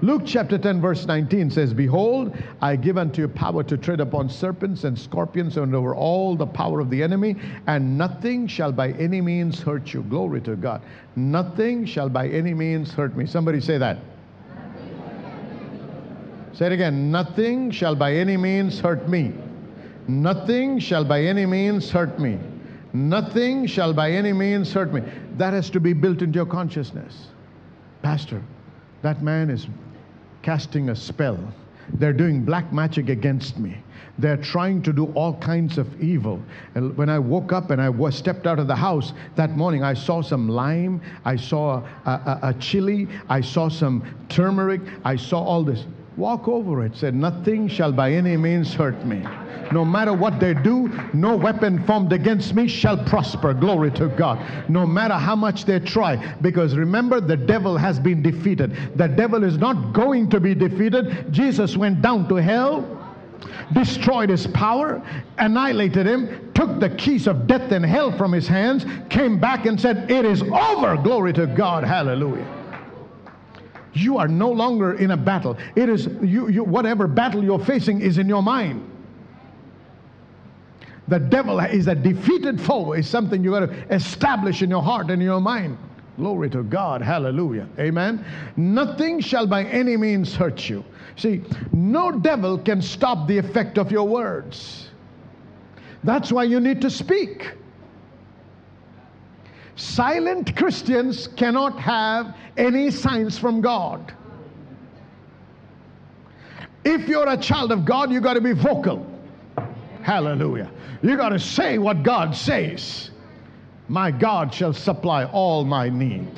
Luke chapter 10 verse 19 says, "Behold, I give unto you power to tread upon serpents and scorpions and over all the power of the enemy, and nothing shall by any means hurt you." Glory to God. Nothing shall by any means hurt me. Somebody say that. Say it again. Nothing shall by any means hurt me. Nothing shall by any means hurt me. Nothing shall by any means hurt me. That has to be built into your consciousness. Pastor, that man is casting a spell. They're doing black magic against me. They're trying to do all kinds of evil. And when I woke up and I stepped out of the house that morning, I saw some lime, I saw a chili, I saw some turmeric, I saw all this. Walk over it. Say, nothing shall by any means hurt me. No matter what they do, no weapon formed against me shall prosper. Glory to God. No matter how much they try. Because remember, the devil has been defeated. The devil is not going to be defeated. Jesus went down to hell, destroyed his power, annihilated him, took the keys of death and hell from his hands, came back and said, "It is over." Glory to God. Hallelujah. You are no longer in a battle. It is you, whatever battle you're facing is in your mind. The devil is a defeated foe. It's something you got to establish in your heart and in your mind. Glory to God. Hallelujah. Amen. Nothing shall by any means hurt you. See, no devil can stop the effect of your words. That's why you need to speak. Silent Christians cannot have any signs from God. If you're a child of God, you got to be vocal. Hallelujah. You got to say what God says. "My God shall supply all my need."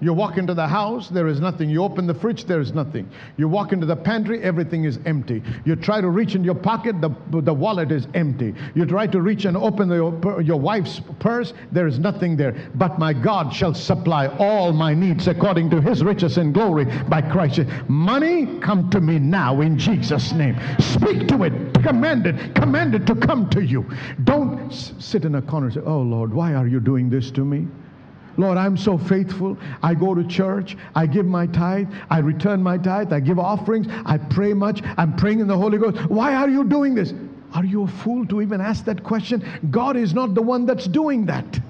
You walk into the house, there is nothing. You open the fridge, there is nothing. You walk into the pantry, everything is empty. You try to reach in your pocket, the wallet is empty. You try to reach and open your wife's purse, there is nothing there. But my God shall supply all my needs according to his riches and glory by Christ. Money, come to me now in Jesus' name. Speak to it. Command it to come to you. Don't sit in a corner and say, "Oh Lord, why are you doing this to me? Lord, I'm so faithful. I go to church. I give my tithe. I return my tithe. I give offerings. I pray much. I'm praying in the Holy Ghost. Why are you doing this?" Are you a fool to even ask that question? God is not the one that's doing that.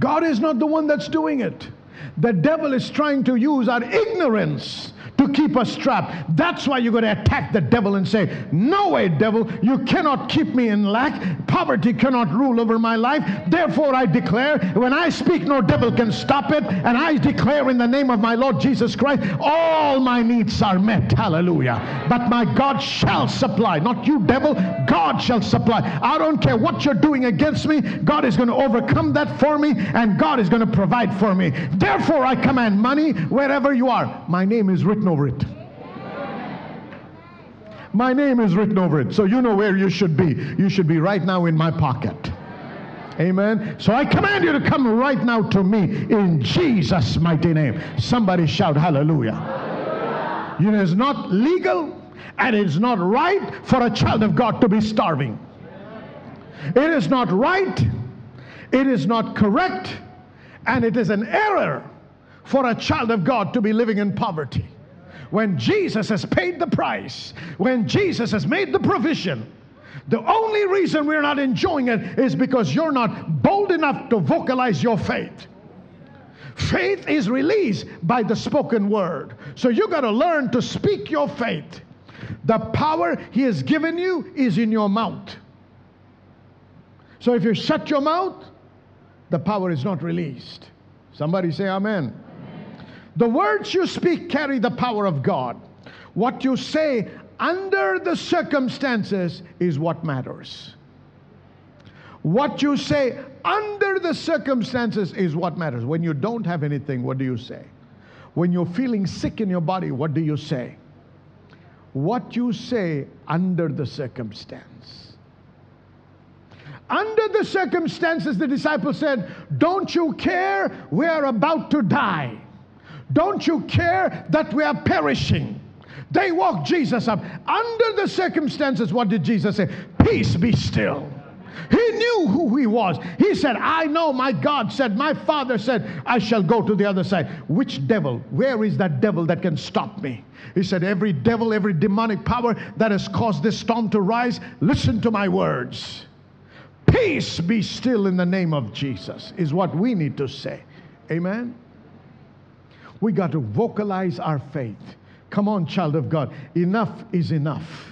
God is not the one that's doing it. The devil is trying to use our ignorance to keep us trapped. That's why you're going to attack the devil and say, "No way, devil, you cannot keep me in lack. Poverty cannot rule over my life. Therefore I declare, when I speak, no devil can stop it. And I declare in the name of my Lord Jesus Christ, all my needs are met." Hallelujah. But my God shall supply. Not you, devil. God shall supply. I don't care what you're doing against me. God is going to overcome that for me, and God is going to provide for me. Therefore I command money, wherever you are, my name is written over it. My name is written over it. So you know where you should be. You should be right now in my pocket. Amen. So I command you to come right now to me in Jesus' mighty name. Somebody shout hallelujah. Hallelujah. It is not legal and it is not right for a child of God to be starving. It is not right. It is not correct. And it is an error for a child of God to be living in poverty. When Jesus has paid the price, when Jesus has made the provision, the only reason we're not enjoying it is because you're not bold enough to vocalize your faith. Faith is released by the spoken word. So you got to learn to speak your faith. The power he has given you is in your mouth. So if you shut your mouth, the power is not released. Somebody say amen. Amen. The words you speak carry the power of God. What you say under the circumstances is what matters. What you say under the circumstances is what matters. When you don't have anything, what do you say? When you're feeling sick in your body, what do you say? What you say under the circumstance. Under the circumstances, the disciples said, "Don't you care we are about to die? Don't you care that we are perishing?" They walked Jesus up. Under the circumstances, what did Jesus say? "Peace, be still." He knew knew who he was. He said, I know my God said, my Father said, I shall go to the other side. Which devil? Where is that devil that can stop me? He said, every devil, every demonic power that has caused this storm to rise, listen to my words. Peace be still in the name of Jesus is what we need to say. Amen. We got to vocalize our faith. Come on, child of God. Enough is enough.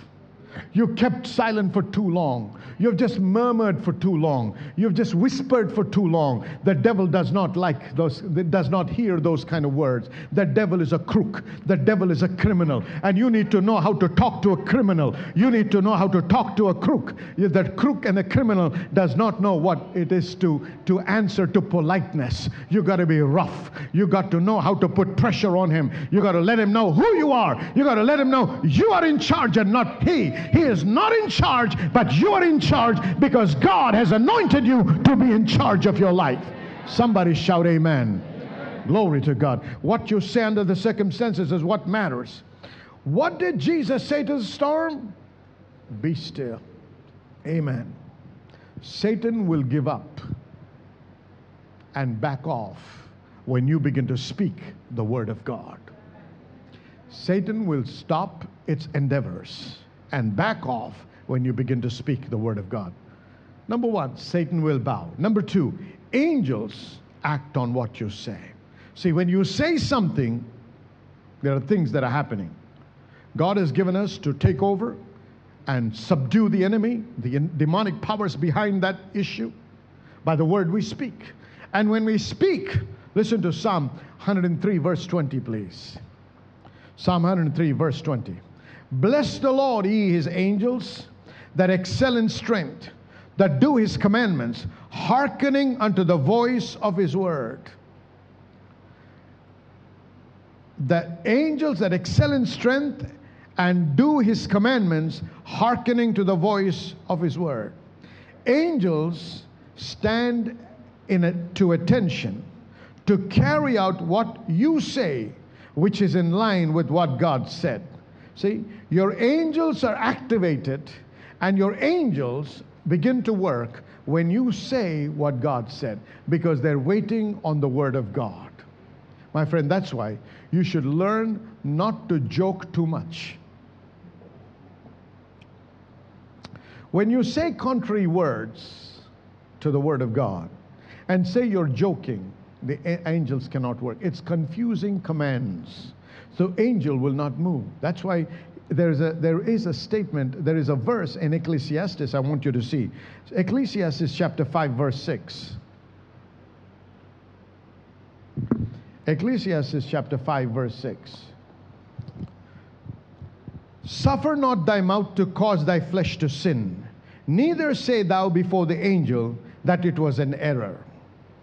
You kept silent for too long. You've just murmured for too long. You've just whispered for too long. The devil does not like those, does not hear those kind of words. The devil is a crook. The devil is a criminal. And you need to know how to talk to a criminal. You need to know how to talk to a crook. That crook and a criminal does not know what it is to answer to politeness. You got to be rough. You got to know how to put pressure on him. You got to let him know who you are. You got to let him know you are in charge and not he. He is not in charge, but you are in charge because God has anointed you to be in charge of your life. Somebody shout amen. Amen. Glory to God. What you say under the circumstances is what matters. What did Jesus say to the storm? Be still. Amen. Satan will give up and back off when you begin to speak the word of God. Satan will stop its endeavors and back off when you begin to speak the word of God. Number one, Satan will bow. Number two, angels act on what you say. See, when you say something, there are things that are happening. God has given us to take over and subdue the enemy, the demonic powers behind that issue, by the word we speak. And when we speak, listen to Psalm 103 verse 20, please. Psalm 103 verse 20. Bless the Lord, ye his angels, that excel in strength, that do his commandments, hearkening unto the voice of his word. The angels that excel in strength and do his commandments, hearkening to the voice of his word. Angels stand to attention to carry out what you say, which is in line with what God said. See, your angels are activated and your angels begin to work when you say what God said, because they're waiting on the word of God. My friend, that's why you should learn not to joke too much. When you say contrary words to the word of God and say you're joking, the angels cannot work. It's confusing commands. So angel will not move. That's why there is a statement, there is a verse in Ecclesiastes I want you to see. Ecclesiastes chapter 5 verse 6. Ecclesiastes chapter 5 verse 6. Suffer not thy mouth to cause thy flesh to sin, neither say thou before the angel that it was an error.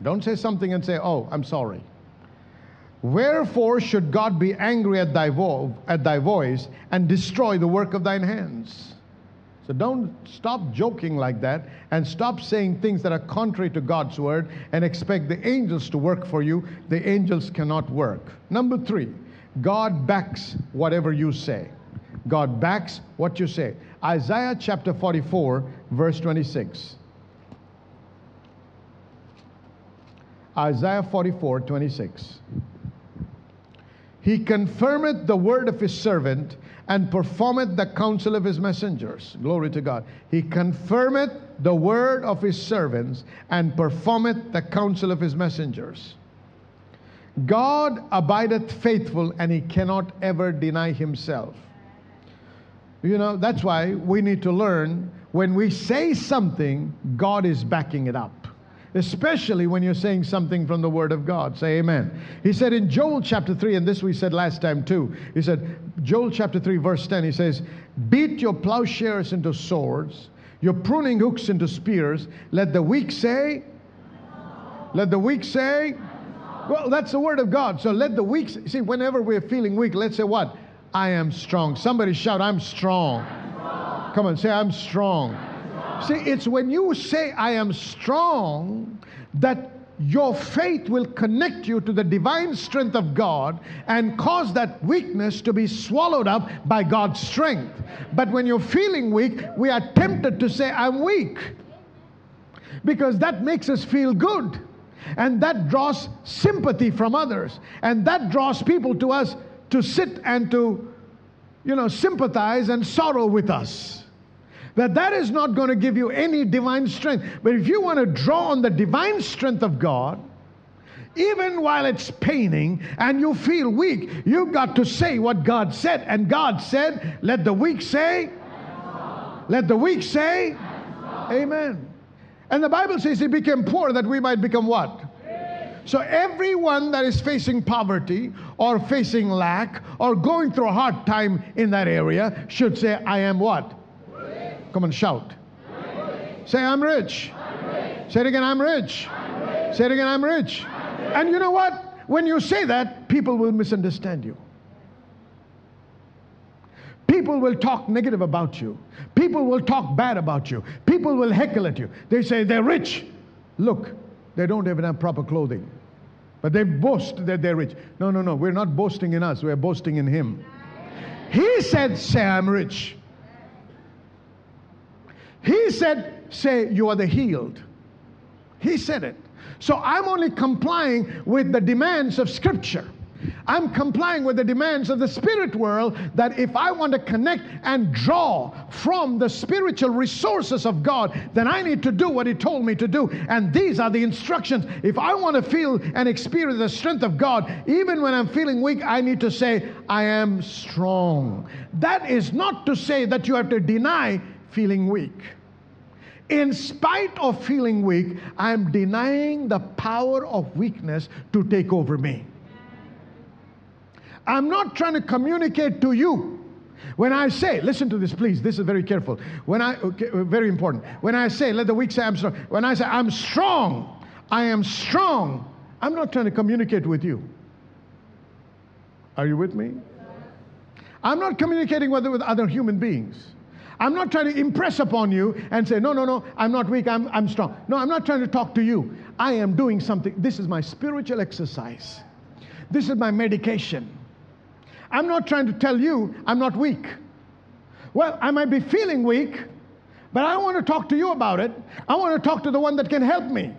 Don't say something and say, oh, I'm sorry. Wherefore should God be angry at thy voice and destroy the work of thine hands? So don't stop joking like that and stop saying things that are contrary to God's word and expect the angels to work for you. The angels cannot work. Number three, God backs whatever you say. God backs what you say. Isaiah chapter 44 verse 26. Isaiah 44, 26. He confirmeth the word of his servant and performeth the counsel of his messengers. Glory to God. He confirmeth the word of his servants and performeth the counsel of his messengers. God abideth faithful and he cannot ever deny himself. You know, that's why we need to learn when we say something, God is backing it up. Especially when you're saying something from the word of God. Say amen. He said in Joel chapter 3, and this we said last time too. He said, Joel chapter 3 verse 10, he says, beat your plowshares into swords, your pruning hooks into spears. Let the weak say, let the weak say, well, that's the word of God. So let the weak, see, whenever we're feeling weak, let's say what? I am strong. Somebody shout, I'm strong. I'm strong. Come on, say I'm strong. See, it's when you say, I am strong, that your faith will connect you to the divine strength of God and cause that weakness to be swallowed up by God's strength. But when you're feeling weak, we are tempted to say, I'm weak. because that makes us feel good. And that draws sympathy from others. And that draws people to us to sit and to, sympathize and sorrow with us. That is not going to give you any divine strength. But if you want to draw on the divine strength of God, even while it's paining and you feel weak, you've got to say what God said. And God said, let the weak say, let the weak say, amen. And the Bible says he became poor that we might become what? So everyone that is facing poverty or facing lack or going through a hard time in that area should say, I am what? Rich. Come on, shout. I'm say, I'm rich. I'm rich. Say it again, I'm rich. I'm rich. Say it again, I'm rich. I'm rich. And you know what? When you say that, people will misunderstand you. People will talk negative about you. People will talk bad about you. People will heckle at you. They say they're rich. Look, they don't even have proper clothing. But they boast that they're rich. No, no, no. We're not boasting in us. We're boasting in Him. He said, say, I'm rich. He said, say, you are the healed. He said it. So I'm only complying with the demands of Scripture. I'm complying with the demands of the spirit world, that if I want to connect and draw from the spiritual resources of God, then I need to do what He told me to do. And these are the instructions. If I want to feel and experience the strength of God, even when I'm feeling weak, I need to say, I am strong. That is not to say that you have to deny feeling weak. In spite of feeling weak, I'm denying the power of weakness to take over me. I'm not trying to communicate to you. When I say, listen to this, please. This is very careful. Very important. When I say, let the weak say, I'm strong. When I say, I'm strong, I am strong, I'm not trying to communicate with you. Are you with me? I'm not communicating with other human beings. I'm not trying to impress upon you and say, no, no, no, I'm not weak, I'm strong. No, I'm not trying to talk to you. I am doing something. This is my spiritual exercise. This is my medication. I'm not trying to tell you I'm not weak. Well, I might be feeling weak, but I want to talk to you about it. I want to talk to the one that can help me.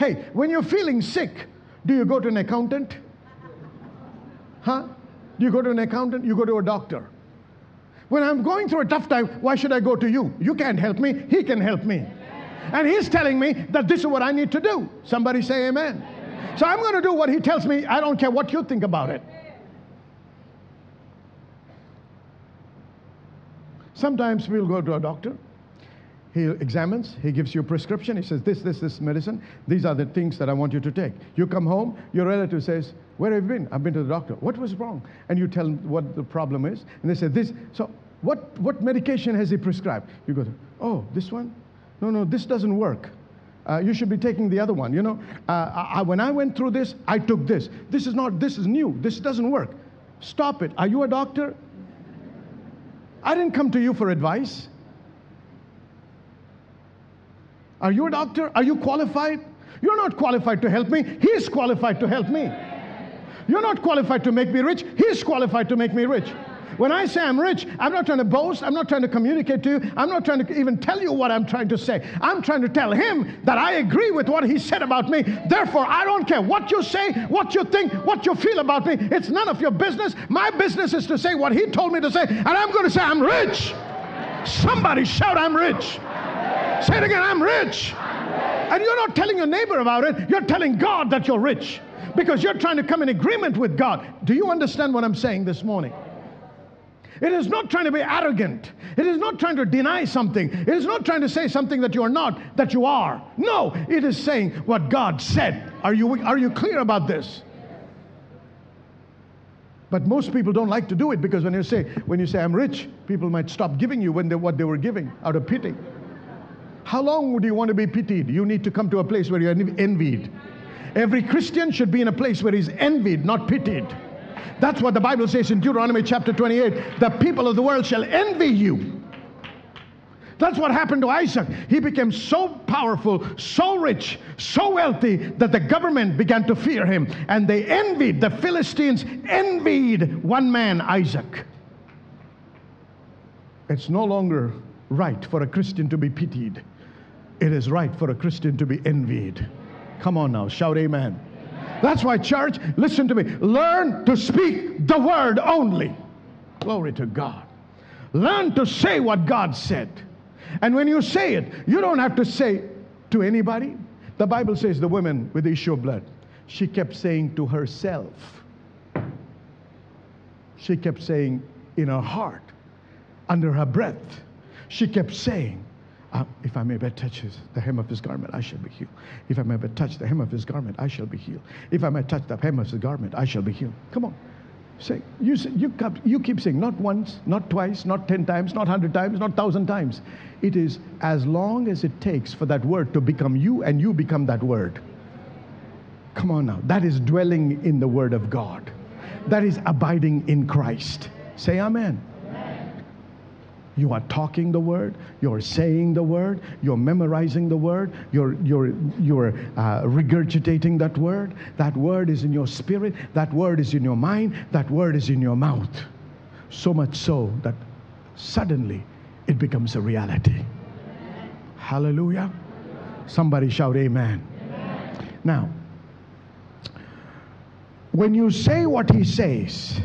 Hey, when you're feeling sick, do you go to an accountant? Huh? Do you go to an accountant? You go to a doctor. When I'm going through a tough time, why should I go to you? You can't help me. He can help me. And He's telling me that this is what I need to do. Somebody say amen. So I'm going to do what He tells me. I don't care what you think about it. Sometimes we'll go to a doctor. He examines. He gives you a prescription. He says, this medicine. These are the things that I want you to take. You come home. Your relative says, where have you been? I've been to the doctor. What was wrong? And you tell them what the problem is. And they say, this. So what medication has he prescribed? You go, oh, this one? No, no, this doesn't work. You should be taking the other one, When I went through this, I took this. This is new. This doesn't work. Stop it. Are you a doctor? I didn't come to you for advice. Are you a doctor? Are you qualified? You're not qualified to help me. He's qualified to help me. You're not qualified to make me rich. He's qualified to make me rich. When I say I'm rich, I'm not trying to boast. I'm not trying to communicate to you. I'm not trying to even tell you what I'm trying to say. I'm trying to tell Him that I agree with what He said about me. Therefore, I don't care what you say, what you think, what you feel about me. It's none of your business. My business is to say what He told me to say. And I'm going to say I'm rich. Somebody shout, I'm rich. Say it again, I'm rich. And you're not telling your neighbor about it. You're telling God that you're rich. Because you're trying to come in agreement with God. Do you understand what I'm saying this morning? It is not trying to be arrogant. It is not trying to deny something. It is not trying to say something that you are not, that you are. No, it is saying what God said. Are you clear about this? But most people don't like to do it, because when you say I'm rich, people might stop giving you what they were giving out of pity. How long would you want to be pitied? You need to come to a place where you're envied. Every Christian should be in a place where he's envied, not pitied. That's what the Bible says in Deuteronomy chapter 28. The people of the world shall envy you. That's what happened to Isaac. He became so powerful, so rich, so wealthy that the government began to fear him. And they envied, the Philistines envied one man, Isaac. It's no longer right for a Christian to be pitied. it is right for a Christian to be envied. Come on now, shout amen. Amen. That's why, church, listen to me. Learn to speak the word only. Glory to God. Learn to say what God said. And when you say it, you don't have to say to anybody. The Bible says the woman with the issue of blood, she kept saying to herself. She kept saying in her heart, under her breath. She kept saying, if I may but touch the hem of his garment, I shall be healed. If I may but touch the hem of his garment, I shall be healed. If I may touch the hem of his garment, I shall be healed. Come on. You keep saying, not once, not twice, not 10 times, not 100 times, not 1,000 times. It is as long as it takes for that word to become you and you become that word. Come on now. That is dwelling in the word of God. That is abiding in Christ. Say amen. Amen. You are talking the word. You're saying the word. You're memorizing the word. You're regurgitating that word. That word is in your spirit. That word is in your mind. That word is in your mouth. So much so that suddenly it becomes a reality. Amen. Hallelujah. Amen. Somebody shout amen. Amen. Now, when you say what he says,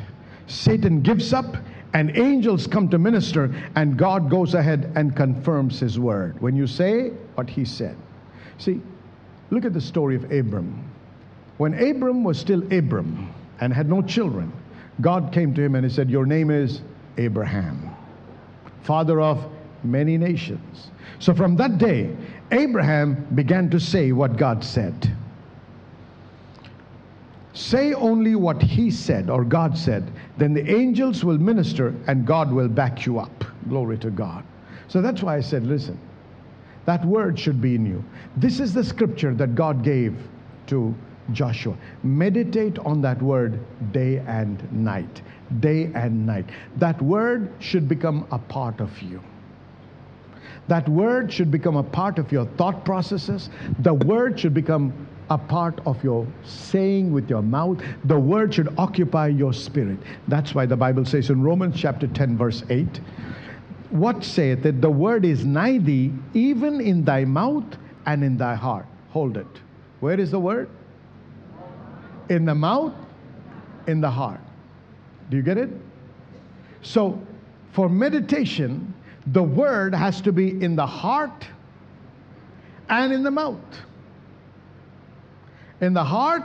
Satan gives up and angels come to minister and God goes ahead and confirms his word. When you say what he said. See, look at the story of Abram. When Abram was still Abram and had no children, God came to him and he said, your name is Abraham, father of many nations. So from that day, Abraham began to say what God said. Say only what he said or God said, then the angels will minister and God will back you up. Glory to God. So that's why I said, listen, that word should be in you. This is the scripture that God gave to Joshua. Meditate on that word day and night. Day and night. That word should become a part of you. That word should become a part of your thought processes. The word should become a part of your saying with your mouth. The word should occupy your spirit. That's why the Bible says in Romans chapter 10 verse 8, what saith it? The word is nigh thee, even in thy mouth and in thy heart. Hold it. Where is the word? In the mouth, in the heart. Do you get it? So for meditation, the word has to be in the heart and in the mouth. In the heart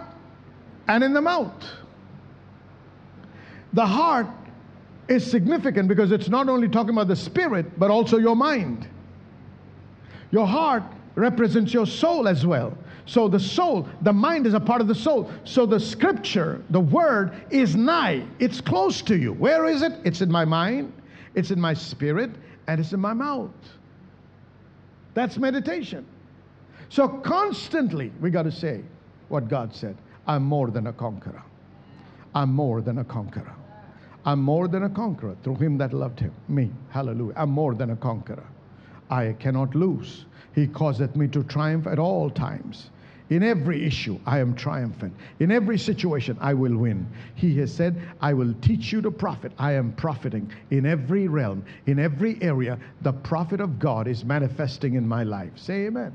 and in the mouth. The heart is significant because it's not only talking about the spirit, but also your mind. Your heart represents your soul as well. So the soul, the mind is a part of the soul. So the scripture, the word is nigh. It's close to you. Where is it? It's in my mind, it's in my spirit, and it's in my mouth. That's meditation. So constantly we got to say what God said. I'm more than a conqueror. I'm more than a conqueror. I'm more than a conqueror through him that loved him. Me. Hallelujah. I'm more than a conqueror. I cannot lose. He causeth me to triumph at all times. In every issue, I am triumphant. In every situation, I will win. He has said, I will teach you to profit. I am profiting in every realm, in every area. The prophet of God is manifesting in my life. Say amen.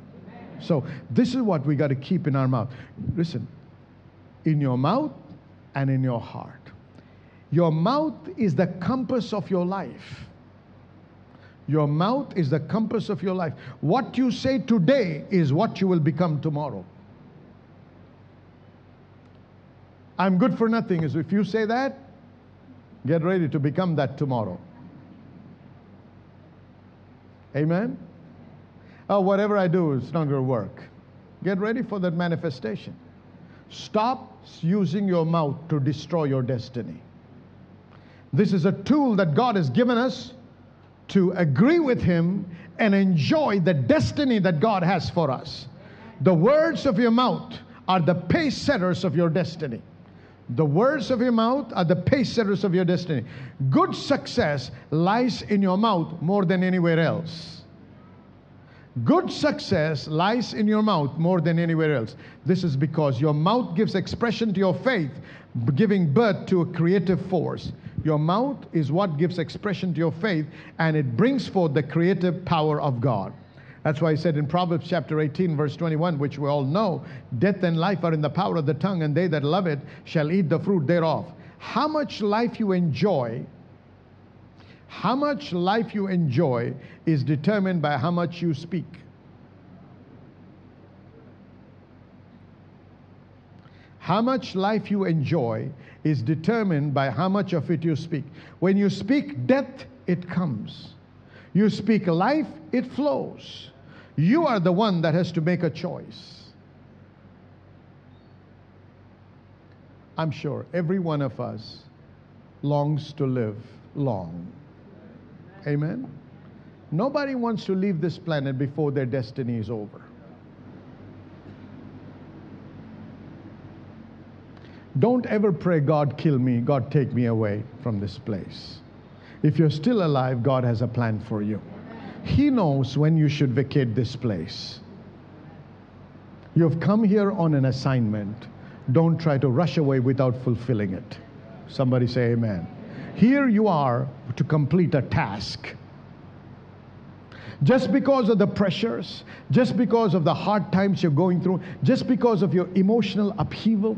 So this is what we got to keep in our mouth. Listen, in your mouth and in your heart. Your mouth is the compass of your life. Your mouth is the compass of your life. What you say today is what you will become tomorrow. I'm good for nothing. If you say that, get ready to become that tomorrow. Amen? Oh, whatever I do, it's not going to work. Get ready for that manifestation. Stop using your mouth to destroy your destiny. This is a tool that God has given us to agree with him and enjoy the destiny that God has for us. The words of your mouth are the pace setters of your destiny. The words of your mouth are the pace setters of your destiny. Good success lies in your mouth more than anywhere else. Good success lies in your mouth more than anywhere else. This is because your mouth gives expression to your faith, giving birth to a creative force. Your mouth is what gives expression to your faith, and it brings forth the creative power of God. That's why he said in Proverbs chapter 18, verse 21, which we all know, death and life are in the power of the tongue, and they that love it shall eat the fruit thereof. How much life you enjoy, how much life you enjoy is determined by how much you speak. How much life you enjoy is determined by how much of it you speak. When you speak death, it comes. You speak life, it flows. You are the one that has to make a choice. I'm sure every one of us longs to live long. Amen? Nobody wants to leave this planet before their destiny is over. Don't ever pray, God, kill me. God, take me away from this place. If you're still alive, God has a plan for you. He knows when you should vacate this place. You've come here on an assignment. Don't try to rush away without fulfilling it. Somebody say amen. Here you are to complete a task. Just because of the pressures, just because of the hard times you're going through, just because of your emotional upheaval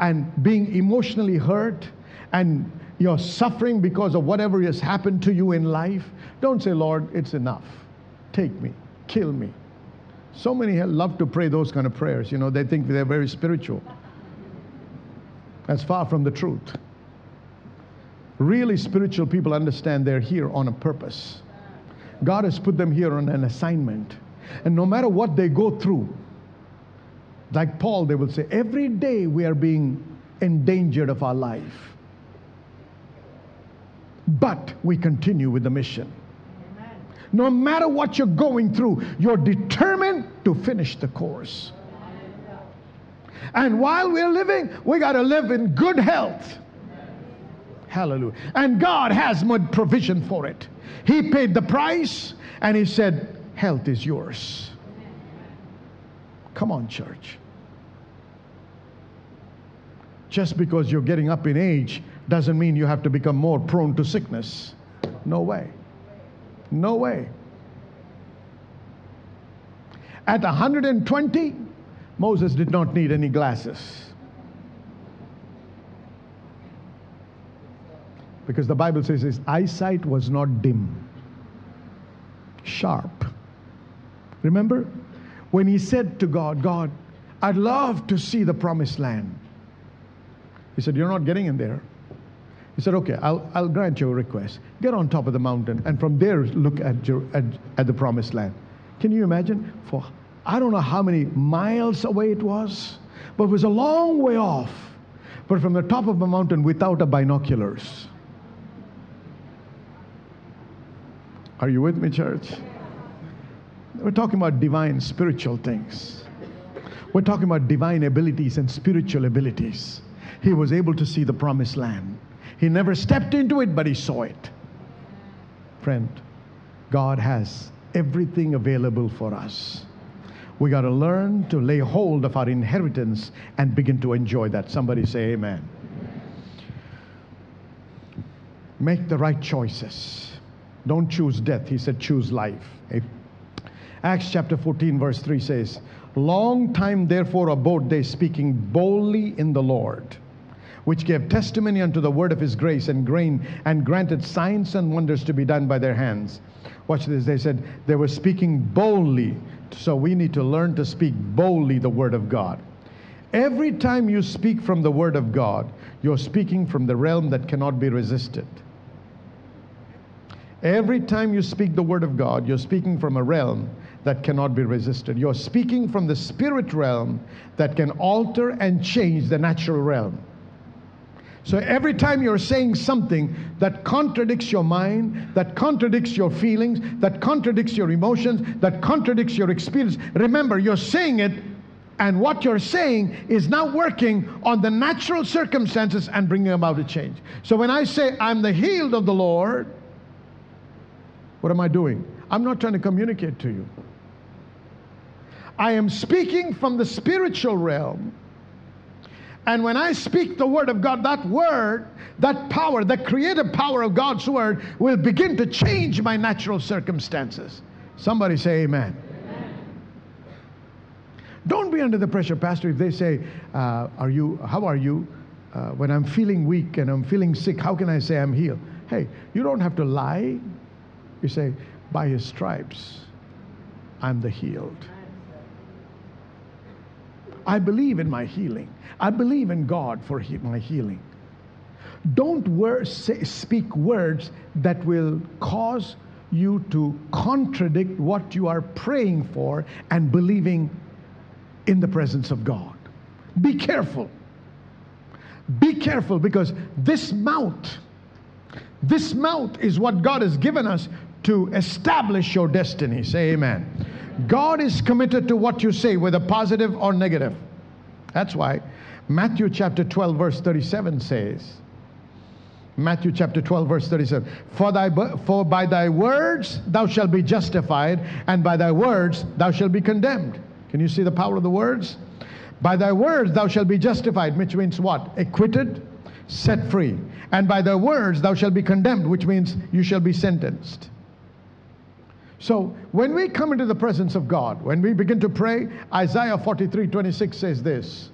and being emotionally hurt and you're suffering because of whatever has happened to you in life, don't say, Lord, it's enough. Take me, kill me. So many love to pray those kind of prayers. You know, they think they're very spiritual. That's far from the truth. Really spiritual people understand they're here on a purpose. God has put them here on an assignment. And no matter what they go through, like Paul, they will say, every day we are being endangered of our life. But we continue with the mission. Amen. No matter what you're going through, you're determined to finish the course. And while we're living, we got to live in good health. Hallelujah. And God has made provision for it. He paid the price and he said, health is yours. Come on, church. Just because you're getting up in age doesn't mean you have to become more prone to sickness. No way. No way. At 120, Moses did not need any glasses. Because the Bible says his eyesight was not dim. Sharp. Remember? When he said to God, God, I'd love to see the promised land. He said, you're not getting in there. He said, okay, I'll grant you a request. Get on top of the mountain and from there look at the promised land. Can you imagine? For I don't know how many miles away it was, but it was a long way off. But from the top of the mountain without a binoculars. Are you with me, church? We're talking about divine spiritual things. We're talking about divine abilities and spiritual abilities. He was able to see the promised land. He never stepped into it, but he saw it. Friend, God has everything available for us. We got to learn to lay hold of our inheritance and begin to enjoy that. Somebody say amen. Make the right choices. Don't choose death. He said, choose life. Acts chapter 14, verse 3 says, long time therefore abode they, speaking boldly in the Lord, which gave testimony unto the word of his grace and granted signs and wonders to be done by their hands. Watch this. They said they were speaking boldly. So we need to learn to speak boldly the word of God. Every time you speak from the word of God, you're speaking from the realm that cannot be resisted. Every time you speak the word of God, you're speaking from a realm that cannot be resisted. You're speaking from the spirit realm that can alter and change the natural realm. So every time you're saying something that contradicts your mind, that contradicts your feelings, that contradicts your emotions, that contradicts your experience, remember, you're saying it, and what you're saying is now working on the natural circumstances and bringing about a change. So when I say, I'm the healed of the Lord, what am I doing? I'm not trying to communicate to you. I am speaking from the spiritual realm. And when I speak the word of God, that word, that power, the creative power of God's word will begin to change my natural circumstances. Somebody say amen. Amen. Don't be under the pressure, Pastor, if they say, how are you? When I'm feeling weak and I'm feeling sick, how can I say I'm healed? Hey, you don't have to lie. You say, by his stripes, I'm the healed. I believe in my healing. I believe in God for my healing. Don't speak words that will cause you to contradict what you are praying for and believing in the presence of God. Be careful. Be careful, because this mouth is what God has given us to establish your destiny. Say amen. God is committed to what you say, whether positive or negative. That's why Matthew chapter 12 verse 37 says, Matthew chapter 12 verse 37, for by thy words thou shalt be justified, and by thy words thou shalt be condemned. Can you see the power of the words? By thy words thou shalt be justified, which means what? Acquitted, set free. And by thy words thou shalt be condemned, which means you shall be sentenced. So when we come into the presence of God, when we begin to pray, Isaiah 43:26 says this,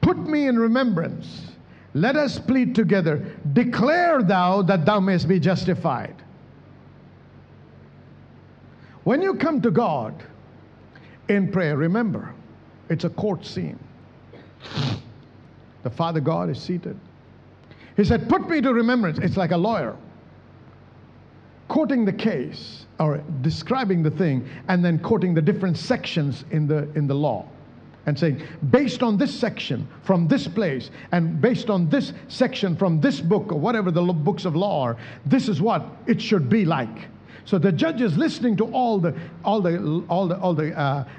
put me in remembrance, let us plead together, declare thou that thou mayest be justified. When you come to God in prayer, remember, it's a court scene. The Father God is seated. He said, put me to remembrance. It's like a lawyer quoting the case or describing the thing, and then quoting the different sections in the law and saying, based on this section from this place, and based on this section from this book, or whatever the books of law are, this is what it should be like. So the judge is listening to all the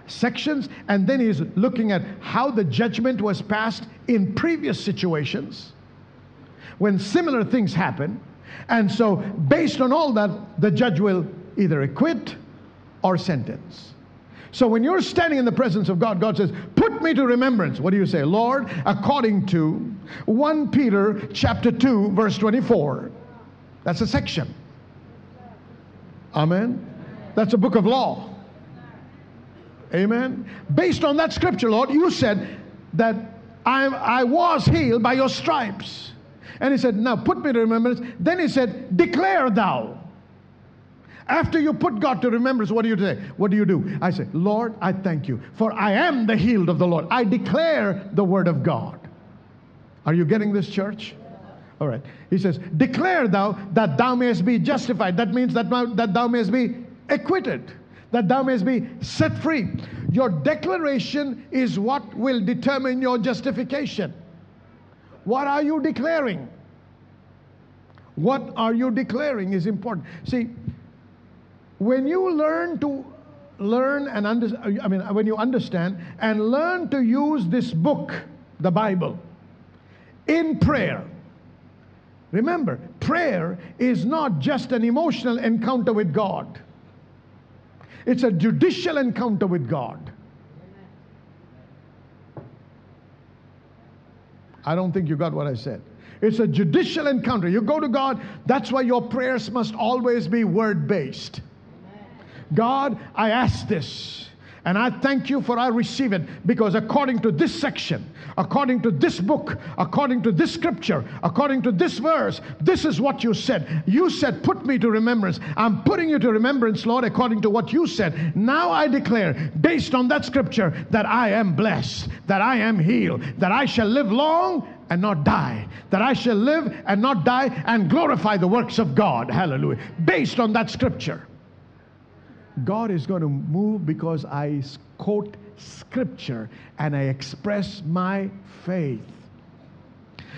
sections, and then he's looking at how the judgment was passed in previous situations when similar things happen. And so based on all that, the judge will either acquit or sentence. So when you're standing in the presence of God, God says, put me to remembrance. What do you say? Lord, according to 1 Peter chapter 2, verse 24. That's a section. Amen. That's a book of law. Amen. Based on that scripture, Lord, you said that I was healed by your stripes. And he said, now put me to remembrance. Then he said, declare thou. After you put God to remembrance, what do you say? What do you do? I say, Lord, I thank you, for I am the healed of the Lord. I declare the word of God. Are you getting this, church? All right. He says, declare thou that thou mayest be justified. That means that thou mayest be acquitted, that thou mayest be set free. Your declaration is what will determine your justification. What are you declaring? What are you declaring is important. See, when you when you understand and learn to use this book, the Bible, in prayer. Remember, prayer is not just an emotional encounter with God. It's a judicial encounter with God. I don't think you got what I said. It's a judicial encounter. You go to God. That's why your prayers must always be word-based. God, I ask this, and I thank you for I receive it, because according to this section, according to this book, according to this scripture, according to this verse, this is what you said. You said, put me to remembrance. I'm putting you to remembrance, Lord, according to what you said. Now I declare, based on that scripture, that I am blessed, that I am healed, that I shall live long and not die, that I shall live and not die and glorify the works of God. Hallelujah. Based on that scripture. God is going to move because I quote scripture and I express my faith.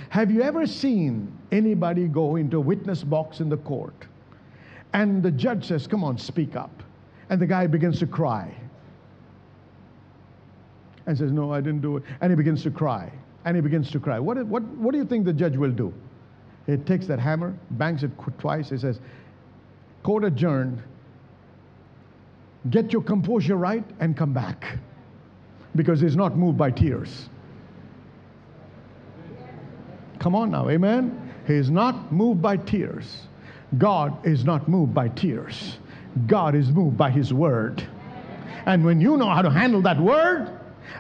Have you ever seen anybody go into a witness box in the court and the judge says, come on, speak up, and the guy begins to cry and says, no, I didn't do it, and he begins to cry and he begins to cry? What do you think the judge will do? He takes that hammer, bangs it twice, he says, court adjourned. Get your composure right and come back, because he's not moved by tears. Come on now, amen? He is not moved by tears. God is not moved by tears. God is moved by his word. And when you know how to handle that word,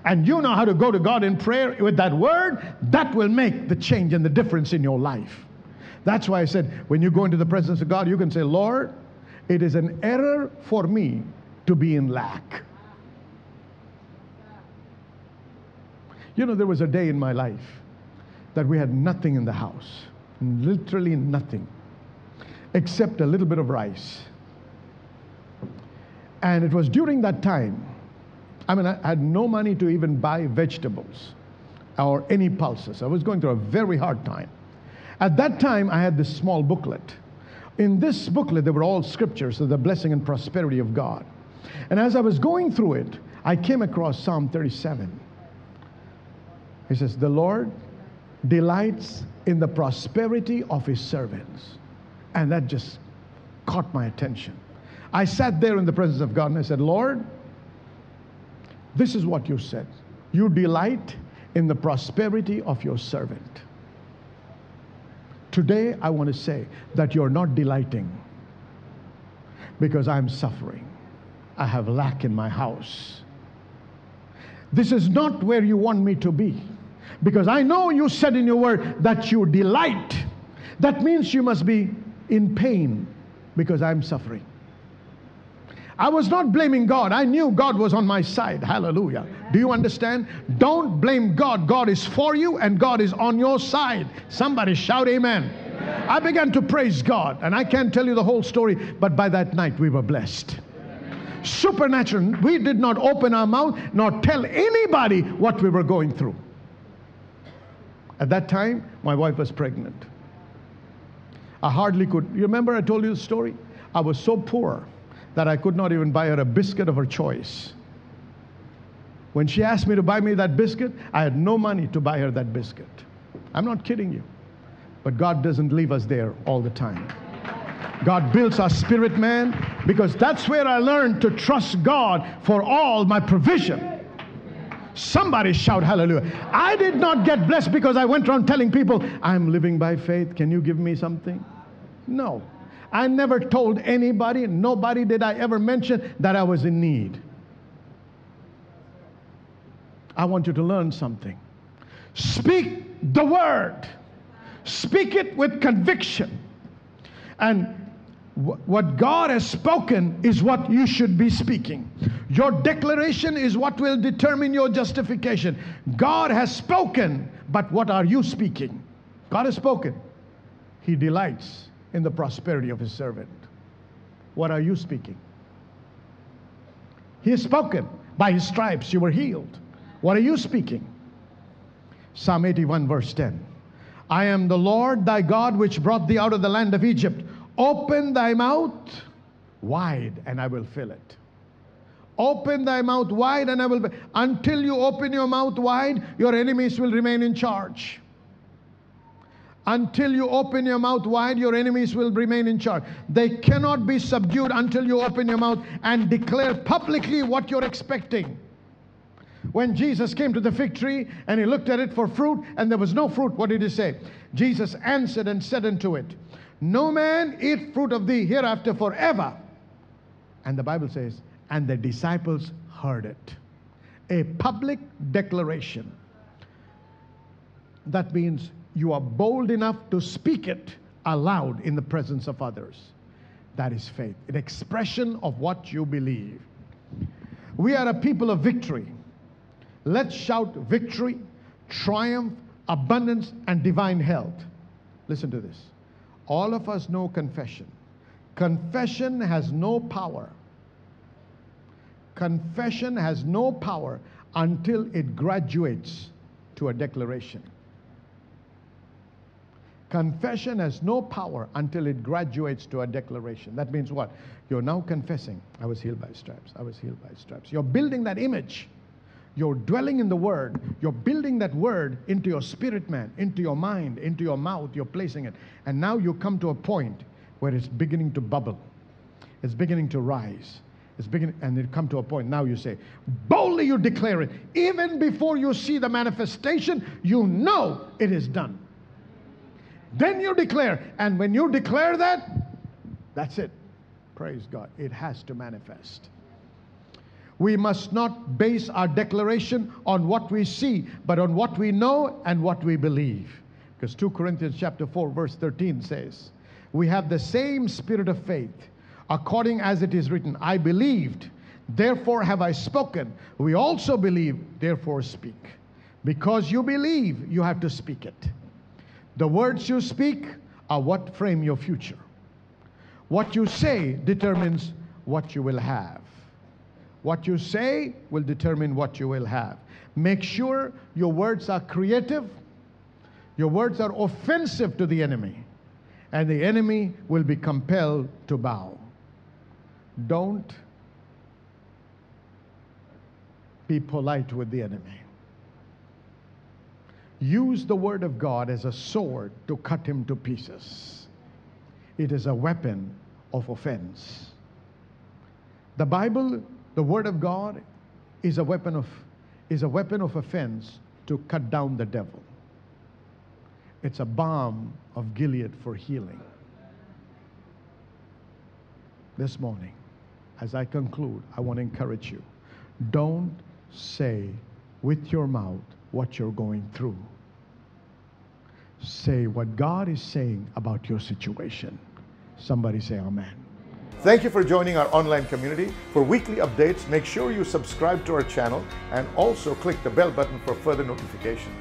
and you know how to go to God in prayer with that word, that will make the change and the difference in your life. That's why I said, when you go into the presence of God, you can say, Lord, it is an error for me to be in lack. You know, there was a day in my life that we had nothing in the house, literally nothing, except a little bit of rice. And it was during that time, I mean, I had no money to even buy vegetables or any pulses. I was going through a very hard time. At that time, I had this small booklet. In this booklet, there were all scriptures of the blessing and prosperity of God. And as I was going through it, I came across Psalm 37. He says, the Lord delights in the prosperity of his servants. And that just caught my attention. I sat there in the presence of God and I said, Lord, this is what you said. You delight in the prosperity of your servant. Today, I want to say that you're not delighting because I'm suffering. I have lack in my house. This is not where you want me to be, because I know you said in your word that you delight. That means you must be in pain because I'm suffering. I was not blaming God. I knew God was on my side. Hallelujah. Do you understand? Don't blame God. God is for you and God is on your side. Somebody shout amen. Amen. I began to praise God, and I can't tell you the whole story, but by that night we were blessed. Amen. Supernatural. We did not open our mouth nor tell anybody what we were going through. At that time, my wife was pregnant. I hardly could. You remember I told you the story? I was so poor that I could not even buy her a biscuit of her choice. When she asked me to buy me that biscuit, I had no money to buy her that biscuit. I'm not kidding you. But God doesn't leave us there all the time. God builds our spirit man, because that's where I learned to trust God for all my provision. Somebody shout hallelujah. I did not get blessed because I went around telling people, I'm living by faith, can you give me something? No. I never told anybody, nobody did I ever mention that I was in need. I want you to learn something. Speak the word. Speak it with conviction. And what God has spoken is what you should be speaking. Your declaration is what will determine your justification. God has spoken, but what are you speaking? God has spoken. He delights in the prosperity of his servant. What are you speaking? He has spoken. By his stripes you were healed. What are you speaking? Psalm 81 verse 10. I am the Lord thy God, which brought thee out of the land of Egypt. Open thy mouth wide and I will fill it. Open thy mouth wide and I will fill it. Until you open your mouth wide, your enemies will remain in charge. Until you open your mouth wide, your enemies will remain in charge. They cannot be subdued until you open your mouth and declare publicly what you're expecting. When Jesus came to the fig tree and he looked at it for fruit and there was no fruit, what did he say? Jesus answered and said unto it, no man eat fruit of thee hereafter forever. And the Bible says, and the disciples heard it. A public declaration. That means you are bold enough to speak it aloud in the presence of others. That is faith, an expression of what you believe. We are a people of victory. Let's shout victory, triumph, abundance, and divine health. Listen to this. All of us know confession. Confession has no power. Confession has no power until it graduates to a declaration. Confession has no power until it graduates to a declaration. That means what? You're now confessing, I was healed by stripes, I was healed by stripes. You're building that image. You're dwelling in the word. You're building that word into your spirit man, into your mind, into your mouth. You're placing it. And now you come to a point where it's beginning to bubble. It's beginning to rise. It's beginning, and it come to a point. Now you say, boldly you declare it. Even before you see the manifestation, you know it is done. Then you declare, and when you declare that, that's it. Praise God. It has to manifest. We must not base our declaration on what we see, but on what we know and what we believe. Because 2 Corinthians chapter 4, verse 13 says, we have the same spirit of faith, according as it is written, I believed, therefore have I spoken. We also believe, therefore speak. Because you believe, you have to speak it. The words you speak are what frame your future. What you say determines what you will have. What you say will determine what you will have. Make sure your words are creative. Your words are offensive to the enemy, and the enemy will be compelled to bow. Don't be polite with the enemy. Use the word of God as a sword to cut him to pieces. It is a weapon of offense. The Bible, the word of God, is a weapon of offense to cut down the devil. It's a balm of Gilead for healing. This morning, as I conclude, I want to encourage you. Don't say with your mouth what you're going through. Say what God is saying about your situation. Somebody say amen. Thank you for joining our online community. For weekly updates, make sure you subscribe to our channel and also click the bell button for further notifications.